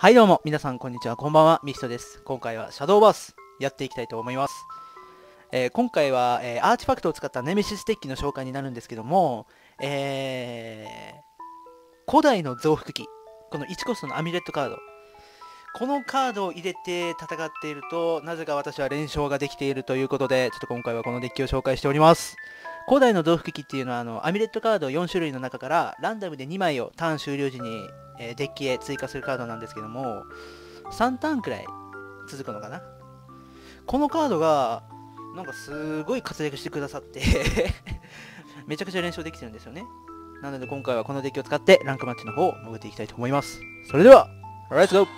はいどうも、皆さんこんにちは、こんばんは、ミストです。今回はシャドーバースやっていきたいと思います。今回は、アーチファクトを使ったネメシスデッキの紹介になるんですけども、古代の増幅器、この1コストのアミュレットカード。このカードを入れて戦っていると、なぜか私は連勝ができているということで、ちょっと今回はこのデッキを紹介しております。古代の増幅器っていうのはアミュレットカード4種類の中から、ランダムで2枚をターン終了時に、デッキへ追加するカードなんですけども、3ターンくらい続くのかな。このカードがなんかすごい活躍してくださってめちゃくちゃ連勝できてるんですよね。なので今回はこのデッキを使ってランクマッチの方を潜っていきたいと思います。それではレッツゴー。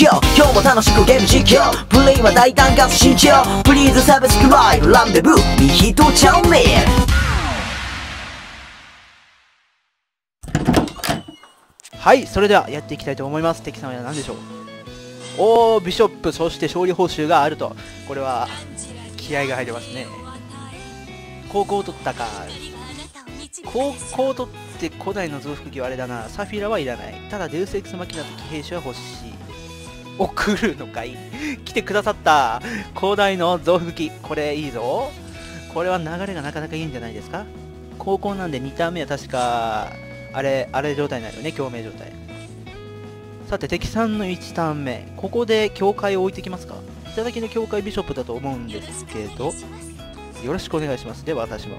今日も楽しくゲーム実況、プレイは大胆かつ慎重、プリーズサブスクライブ、ランデブーミヒトチャンネル。はい、それではやっていきたいと思います。敵様は何でしょう。おー、ビショップ、そして勝利報酬があると。これは、気合が入りますね。高校を取ったか。高校を取って古代の増幅器はあれだな。サフィラはいらない。ただ、デウスエクスマキナと騎兵士は欲しい。お、来るのかい来てくださった。古代の増幅器。これいいぞ。これは流れがなかなかいいんじゃないですか。高校なんで2ターン目は確か、あれ状態になるよね、共鳴状態。さて、敵さんの1ターン目。ここで境界を置いてきますか。頂きの境界ビショップだと思うんですけど、よろしくお願いします。では、私も。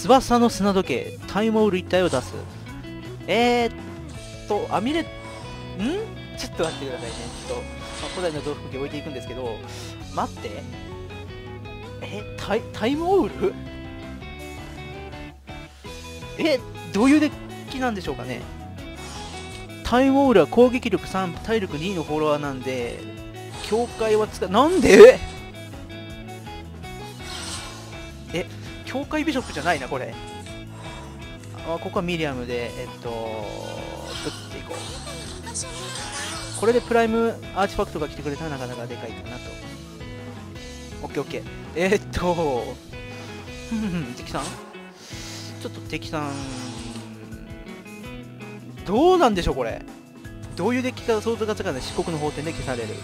翼の砂時計、タイムオール一体を出す。アミレんちょっと待ってくださいね。ちょっと、古代の増幅器置いていくんですけど、待って。タイムオールどういうデッキなんでしょうかね。タイムオールは攻撃力3、体力2のフォロワーなんで、境界は使う。なんで境界ビショップじゃないな、これ。あ、ここはミリアムで、ぶっていこう。これでプライムアーチファクトが来てくれたらなかなかでかいかなと。オッケーオッケー。敵さんちょっと敵さんどうなんでしょう。これどういうデッキか想像がつかない。漆黒の方点で消される。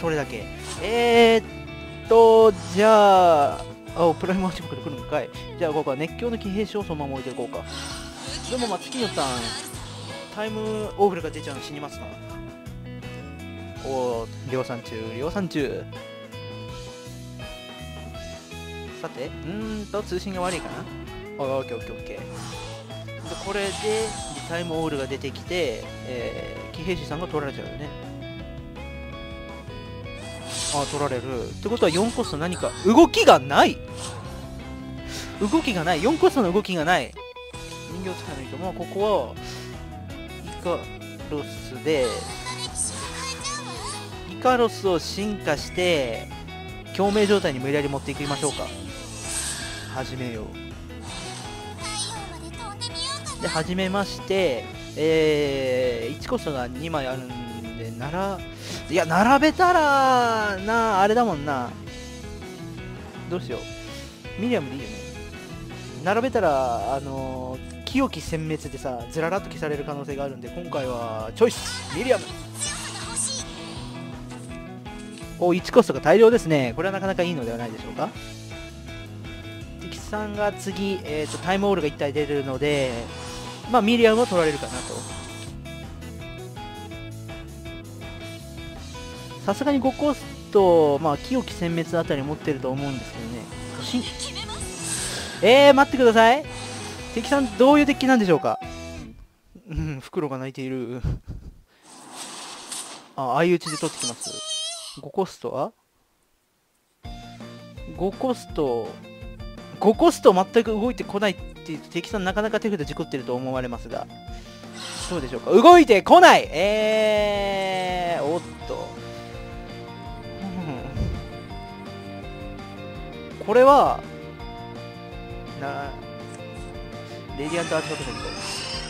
それだけ。じゃあプライムアーチファクト来るのかい。じゃあここは熱狂の騎兵士をそのまま置いていこうか。でもまあ月野さんタイムオーブルが出ちゃうの死にますな。おお、量産中。さて、通信が悪いかな。オッケーオッケーオッケー。これでタイムオールが出てきて、騎兵士さんが取られちゃうよね。あ、取られるってことは4コスト何か動きがない。4コストの動きがない。人形使いの人もここはイカロスを進化して共鳴状態に無理やり持っていきましょうか。始めよう。で、始めまして、1コストが2枚あるんで、並べたらな、あれだもんな。どうしよう。ミリアムでいいよね。並べたら、清き殲滅でさ、ずららっと消される可能性があるんで、今回は、チョイス!ミリアム!お、1コストが大量ですね。これはなかなかいいのではないでしょうか。さんが次、タイムオールが1体出るので、まあ、ミリアムは取られるかなと。さすがに5コスト、まあ、清き殲滅あたり持ってると思うんですけどね。待ってください。敵さん、どういうデッキなんでしょうか。袋が泣いている。あ、相打ちで取ってきます。5コストは ?5 コスト。5コスト全く動いてこないっていうと、敵さんなかなか手札事故ってると思われますが、どうでしょうか。動いてこない。おっと、これはレディアントアーチファクトみたいです。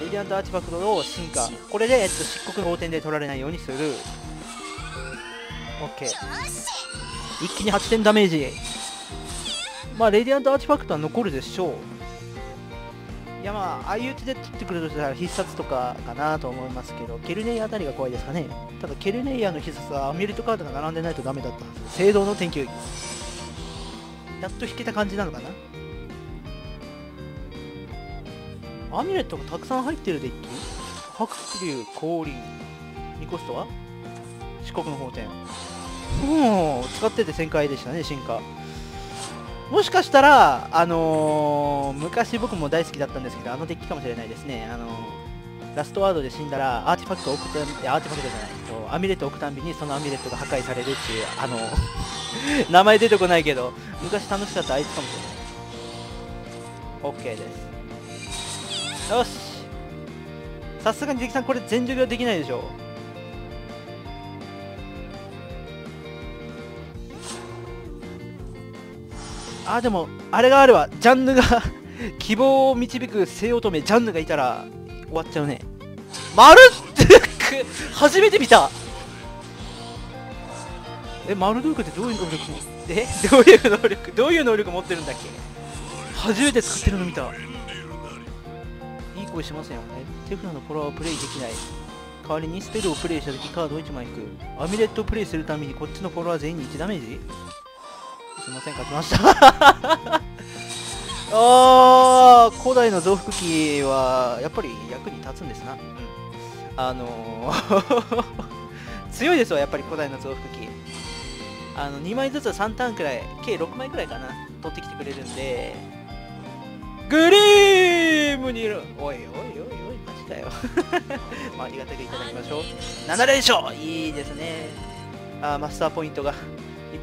レディアントアーチファクトを進化。これで、漆黒の方点で取られないようにする。 OK、 一気に8点ダメージ。まあ、レディアントアーティファクトは残るでしょう。いやまあ相打ちで取ってくるとしたら必殺とかかなと思いますけど、ケルネイヤあたりが怖いですかね。ただケルネイヤの必殺はアミュレットカードが並んでないとダメだったはず。聖堂の天球やっと引けた感じなのかな。アミュレットがたくさん入ってるデッキ。白龍氷ニコストは四国の宝典、もう使ってて旋回でしたね。進化もしかしたら、昔僕も大好きだったんですけど、あのデッキかもしれないですね。ラストワードで死んだらアーティファクトを置くたび、アーティファクトじゃないとアミュレットを置くたびにそのアミュレットが破壊されるっていう、名前出てこないけど昔楽しかったあいつかもしれない。 OK です。よし、さすがに関さんこれ全除業できないでしょ。あ、でもあれがあるわ。ジャンヌが希望を導く聖乙女ジャンヌがいたら終わっちゃうね。マルドゥーク初めて見た。え、マルドゥークってどういう能力、どういう能力持ってるんだっけ。初めて使ってるの見た。いい声しませんよね。テフナのフォロワーをプレイできない。代わりにスペルをプレイした時カードを1枚引く。アミュレットをプレイするためにこっちのフォロワー全員に1ダメージ。すみません、勝ちましたあー、古代の増幅器はやっぱり役に立つんですな、うん、強いですわやっぱり古代の増幅器。2枚ずつは3ターンくらい、計6枚くらいかな、取ってきてくれるんで。グリームにいる、おいおいおいおいマジだよまあありがたくいただきましょう。7連勝いいですね。あ、マスターポイントがいっ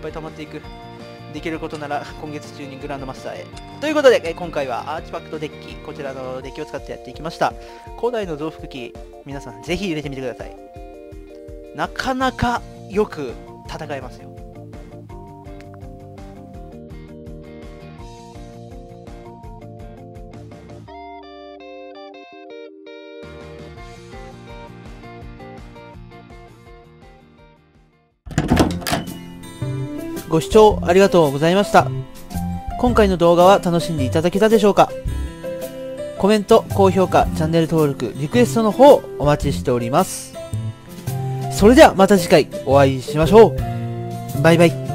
ぱい溜まっていく。できることなら今月中にグランドマスターへということで、今回はアーチファクトデッキ、こちらのデッキを使ってやっていきました。古代の増幅器、皆さんぜひ入れてみてください。なかなかよく戦えますよ。ご視聴ありがとうございました。今回の動画は楽しんでいただけたでしょうか。コメント、高評価、チャンネル登録、リクエストの方お待ちしております。それではまた次回お会いしましょう。バイバイ。